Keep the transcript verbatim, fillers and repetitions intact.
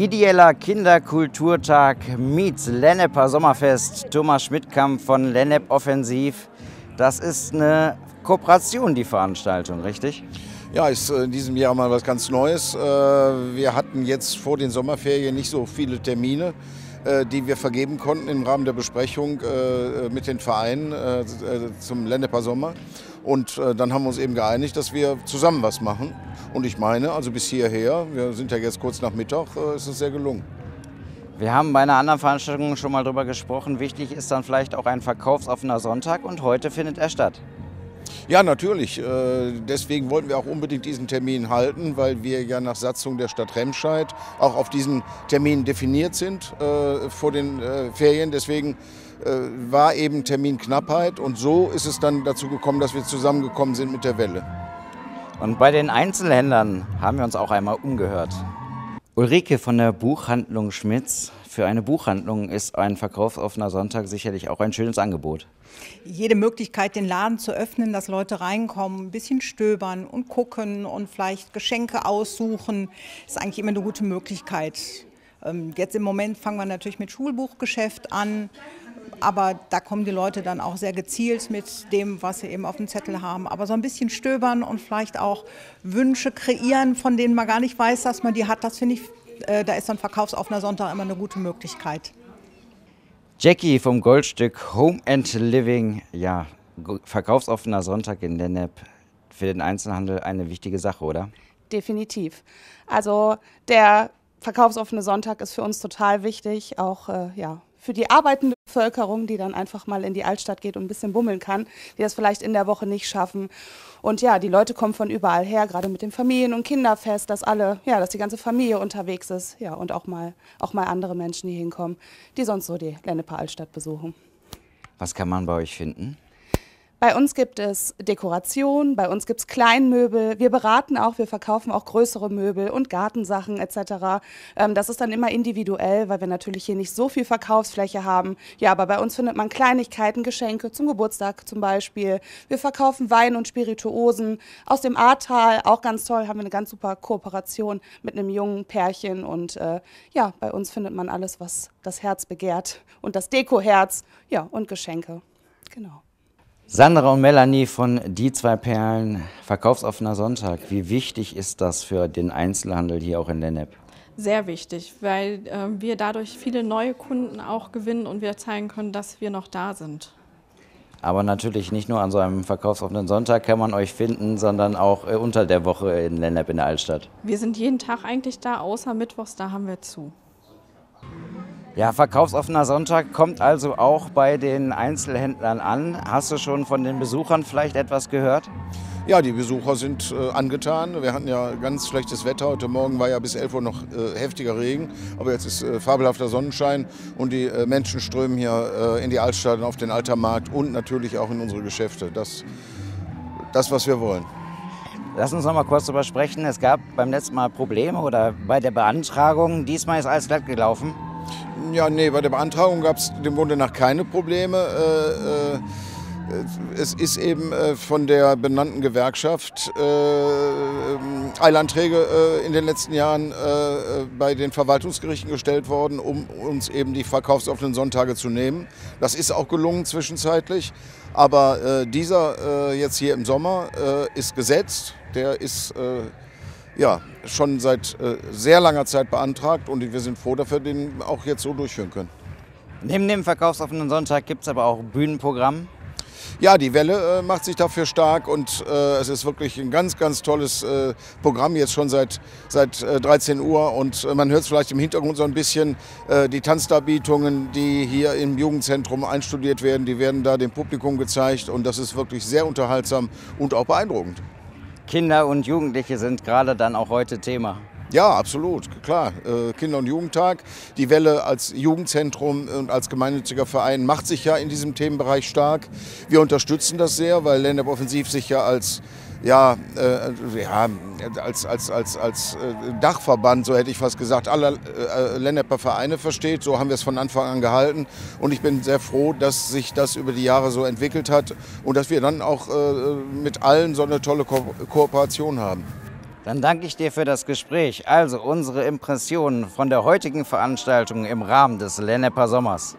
Ideeller Kinderkulturtag meets Lenneper Sommerfest, Thomas Schmidtkampf von Lennep Offensiv. Das ist eine Kooperation, die Veranstaltung, richtig? Ja, ist in diesem Jahr mal was ganz Neues. Wir hatten jetzt vor den Sommerferien nicht so viele Termine, die wir vergeben konnten im Rahmen der Besprechung mit den Vereinen zum Lenneper Sommer. Und dann haben wir uns eben geeinigt, dass wir zusammen was machen. Und ich meine, also bis hierher, wir sind ja jetzt kurz nach Mittag, ist es sehr gelungen. Wir haben bei einer anderen Veranstaltung schon mal darüber gesprochen. Wichtig ist dann vielleicht auch ein verkaufsoffener Sonntag, und heute findet er statt. Ja, natürlich. Deswegen wollten wir auch unbedingt diesen Termin halten, weil wir ja nach Satzung der Stadt Remscheid auch auf diesen Termin definiert sind vor den Ferien. Deswegen war eben Terminknappheit, und so ist es dann dazu gekommen, dass wir zusammengekommen sind mit der Welle. Und bei den Einzelhändlern haben wir uns auch einmal umgehört. Ulrike von der Buchhandlung Schmitz. Für eine Buchhandlung ist ein verkaufsoffener Sonntag sicherlich auch ein schönes Angebot. Jede Möglichkeit, den Laden zu öffnen, dass Leute reinkommen, ein bisschen stöbern und gucken und vielleicht Geschenke aussuchen, ist eigentlich immer eine gute Möglichkeit. Jetzt im Moment fangen wir natürlich mit Schulbuchgeschäft an, aber da kommen die Leute dann auch sehr gezielt mit dem, was sie eben auf dem Zettel haben. Aber so ein bisschen stöbern und vielleicht auch Wünsche kreieren, von denen man gar nicht weiß, dass man die hat, das finde ich, da ist so ein verkaufsoffener Sonntag immer eine gute Möglichkeit. Jackie vom Goldstück Home and Living. Ja, verkaufsoffener Sonntag in Lennep. Für den Einzelhandel eine wichtige Sache, oder? Definitiv. Also der verkaufsoffene Sonntag ist für uns total wichtig, auch äh, ja, für die arbeitende Bevölkerung, die dann einfach mal in die Altstadt geht und ein bisschen bummeln kann, die das vielleicht in der Woche nicht schaffen. Und ja, die Leute kommen von überall her, gerade mit dem Familien- und Kinderfest, dass alle, ja, dass die ganze Familie unterwegs ist, ja, und auch mal, auch mal andere Menschen, die hinkommen, die sonst so die Lenneper Altstadt besuchen. Was kann man bei euch finden? Bei uns gibt es Dekoration, bei uns gibt es Kleinmöbel, wir beraten auch, wir verkaufen auch größere Möbel und Gartensachen et cetera. Ähm, das ist dann immer individuell, weil wir natürlich hier nicht so viel Verkaufsfläche haben. Ja, aber bei uns findet man Kleinigkeiten, Geschenke zum Geburtstag zum Beispiel. Wir verkaufen Wein und Spirituosen aus dem Ahrtal, auch ganz toll, haben wir eine ganz super Kooperation mit einem jungen Pärchen. Und äh, ja, bei uns findet man alles, was das Herz begehrt und das Dekoherz, ja, und Geschenke, genau. Sandra und Melanie von Die zwei Perlen, verkaufsoffener Sonntag. Wie wichtig ist das für den Einzelhandel hier auch in Lennep? Sehr wichtig, weil äh, wir dadurch viele neue Kunden auch gewinnen und wir zeigen können, dass wir noch da sind. Aber natürlich nicht nur an so einem verkaufsoffenen Sonntag kann man euch finden, sondern auch äh, unter der Woche in Lennep in der Altstadt. Wir sind jeden Tag eigentlich da, außer mittwochs, da haben wir zu. Ja, verkaufsoffener Sonntag kommt also auch bei den Einzelhändlern an. Hast du schon von den Besuchern vielleicht etwas gehört? Ja, die Besucher sind äh, angetan. Wir hatten ja ganz schlechtes Wetter. Heute Morgen war ja bis elf Uhr noch äh, heftiger Regen. Aber jetzt ist äh, fabelhafter Sonnenschein und die äh, Menschen strömen hier äh, in die Altstadt und auf den Alter Markt und natürlich auch in unsere Geschäfte. Das, das was wir wollen. Lass uns noch mal kurz darüber sprechen. Es gab beim letzten Mal Probleme oder bei der Beantragung. Diesmal ist alles glatt gelaufen. Ja, nee, bei der Beantragung gab es dem Grunde nach keine Probleme. Äh, äh, es ist eben äh, von der benannten Gewerkschaft äh, Eilanträge äh, in den letzten Jahren äh, bei den Verwaltungsgerichten gestellt worden, um uns eben die verkaufsoffenen Sonntage zu nehmen. Das ist auch gelungen zwischenzeitlich. Aber äh, dieser äh, jetzt hier im Sommer äh, ist gesetzt, der ist... Äh, Ja, schon seit äh, sehr langer Zeit beantragt und wir sind froh, dass wir den auch jetzt so durchführen können. Neben dem verkaufsoffenen Sonntag gibt es aber auch Bühnenprogramm. Ja, die Welle äh, macht sich dafür stark und äh, es ist wirklich ein ganz, ganz tolles äh, Programm, jetzt schon seit, seit äh, dreizehn Uhr. Und äh, man hört es vielleicht im Hintergrund so ein bisschen, äh, die Tanzdarbietungen, die hier im Jugendzentrum einstudiert werden, die werden da dem Publikum gezeigt und das ist wirklich sehr unterhaltsam und auch beeindruckend. Kinder und Jugendliche sind gerade dann auch heute Thema. Ja, absolut, klar. Kinder- und Jugendtag. Die Welle als Jugendzentrum und als gemeinnütziger Verein macht sich ja in diesem Themenbereich stark. Wir unterstützen das sehr, weil Lennep Offensiv sich ja als, ja, äh, ja, als, als, als, als Dachverband, so hätte ich fast gesagt, aller äh, Lenneper Vereine versteht. So haben wir es von Anfang an gehalten. Und ich bin sehr froh, dass sich das über die Jahre so entwickelt hat und dass wir dann auch äh, mit allen so eine tolle Ko Kooperation haben. Dann danke ich dir für das Gespräch. Also unsere Impressionen von der heutigen Veranstaltung im Rahmen des Lenneper Sommers.